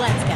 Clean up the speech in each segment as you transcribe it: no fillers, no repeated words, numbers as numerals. Let's go.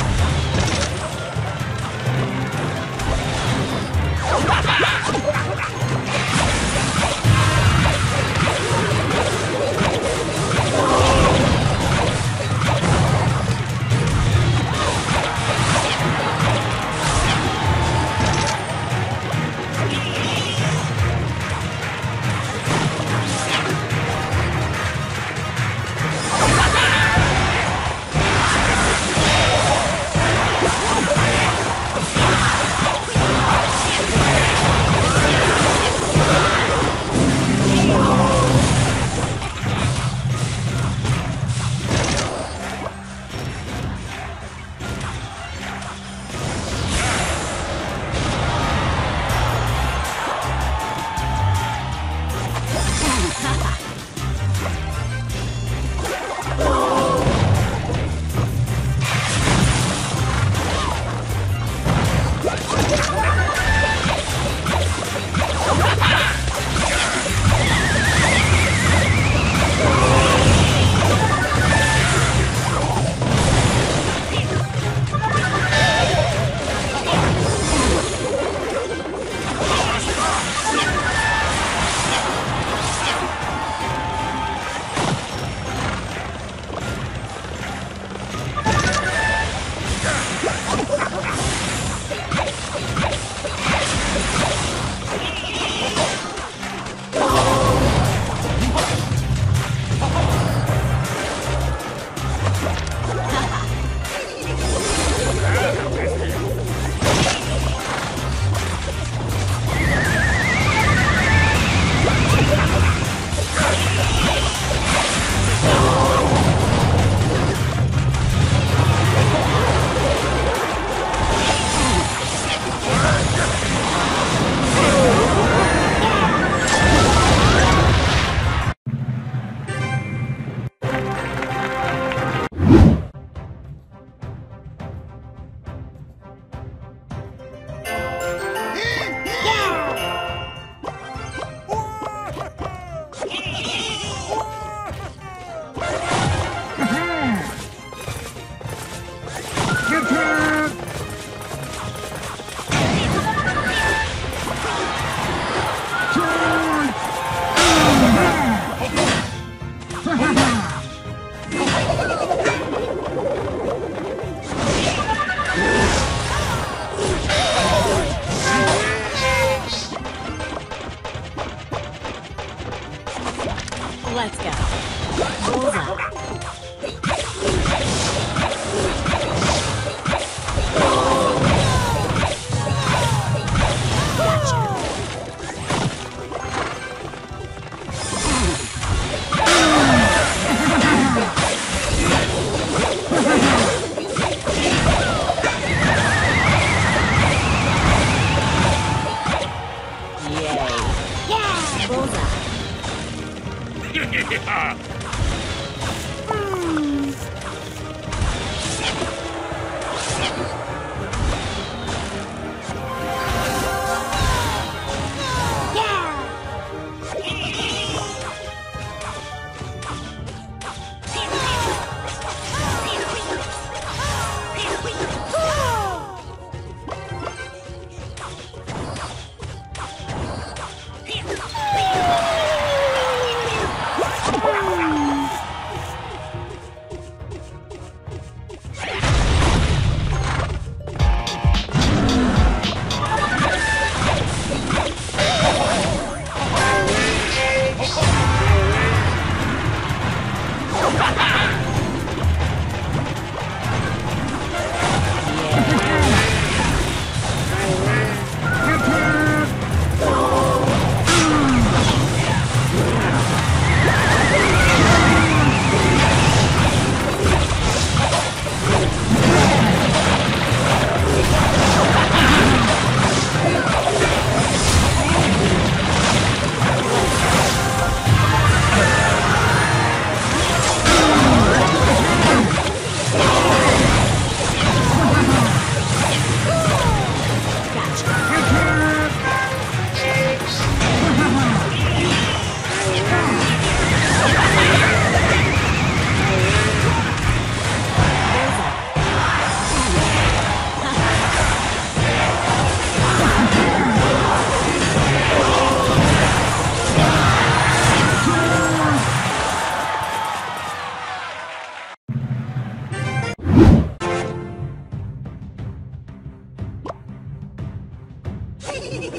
Yeah.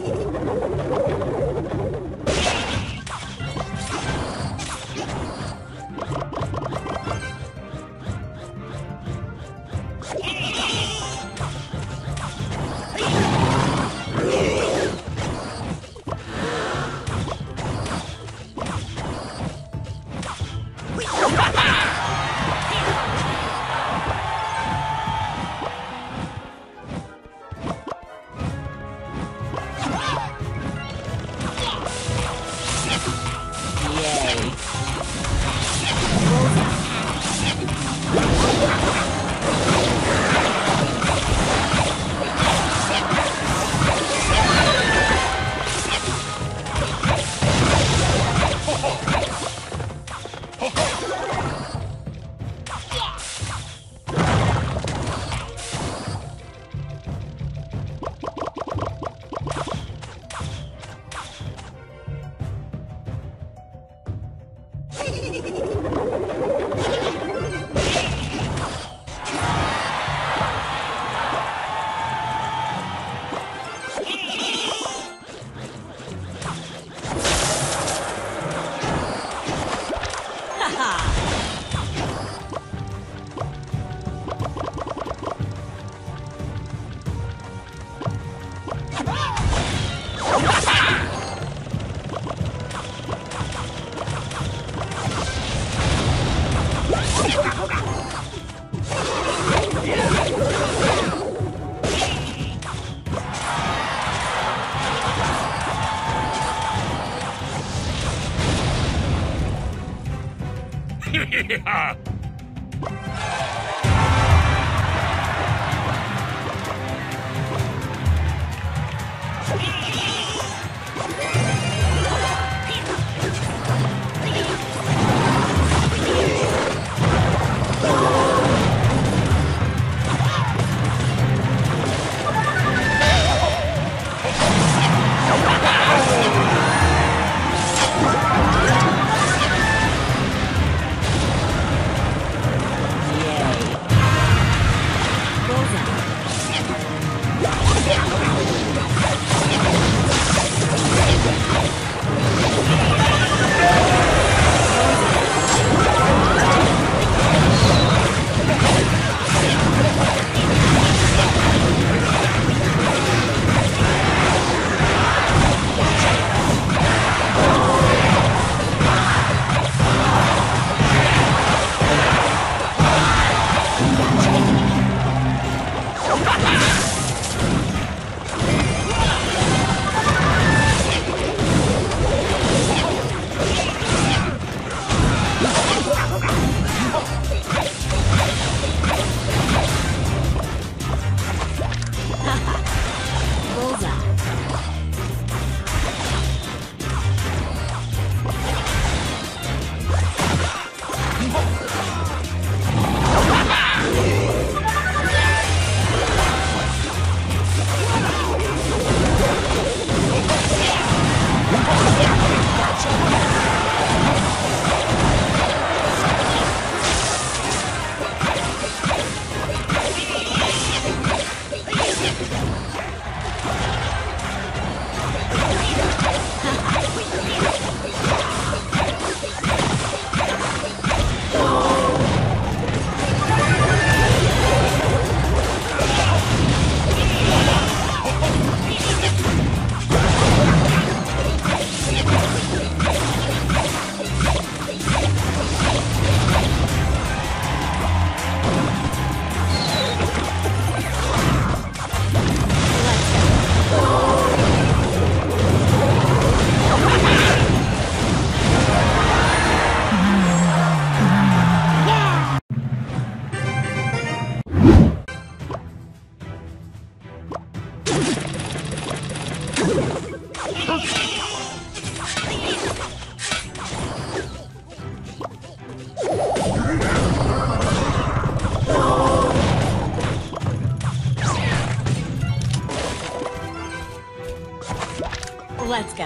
Let's go.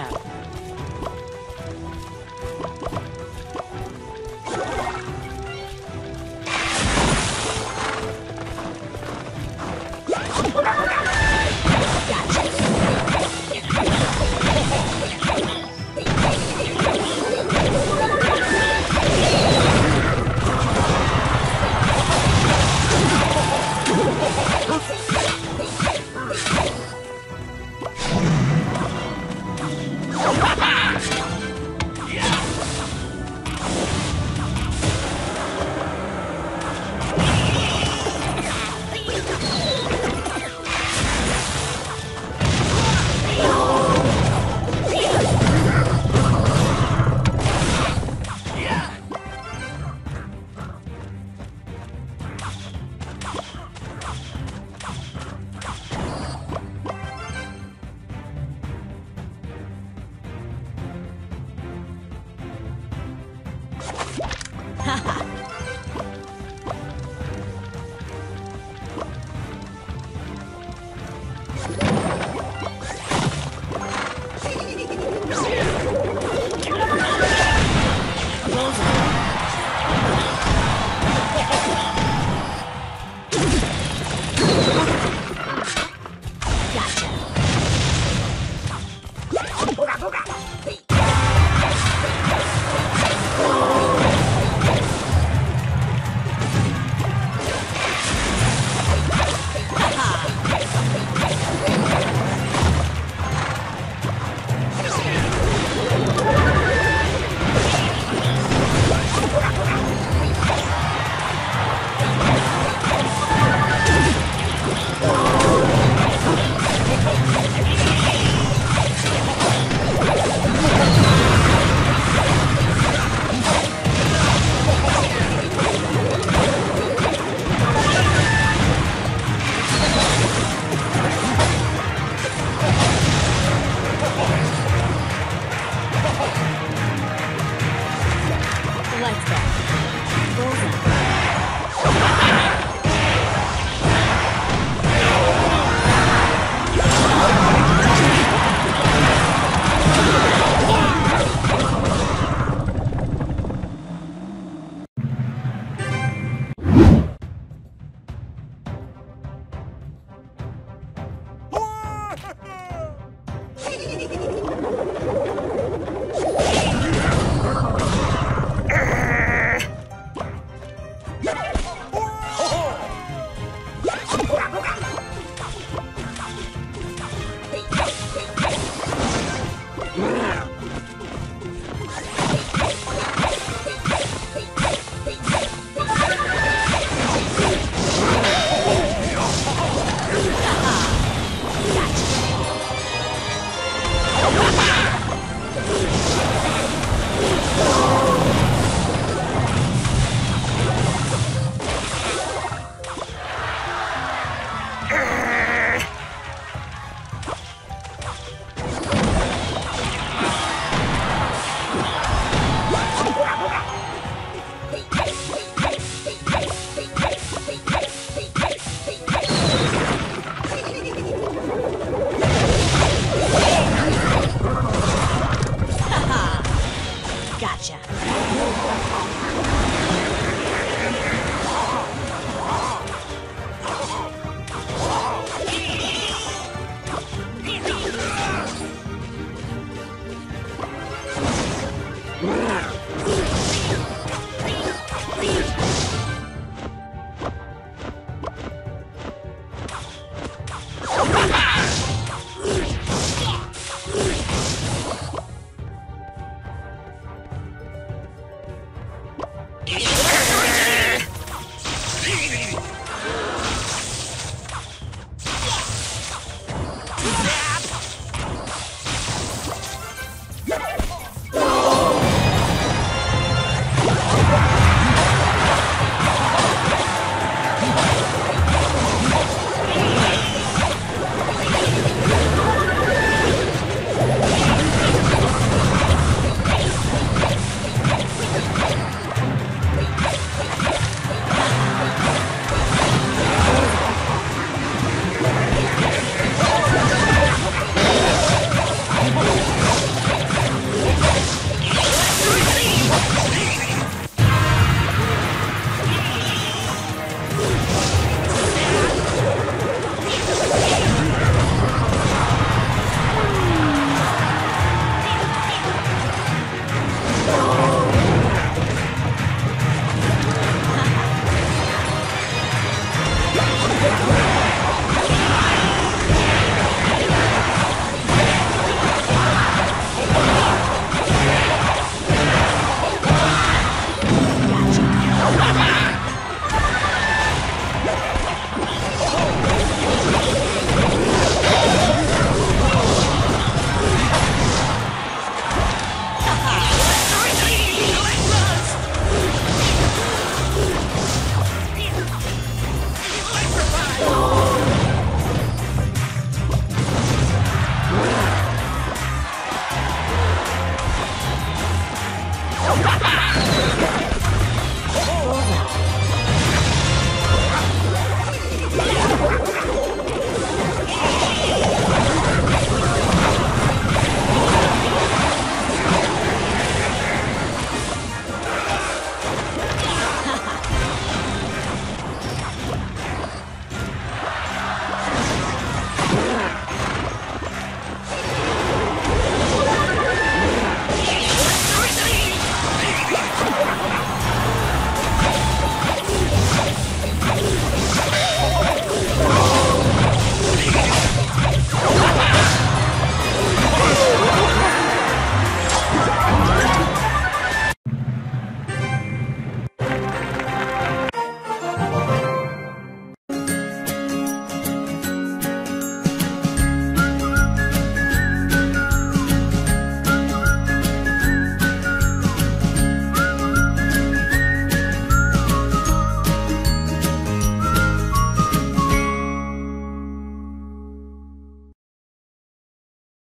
Gotcha.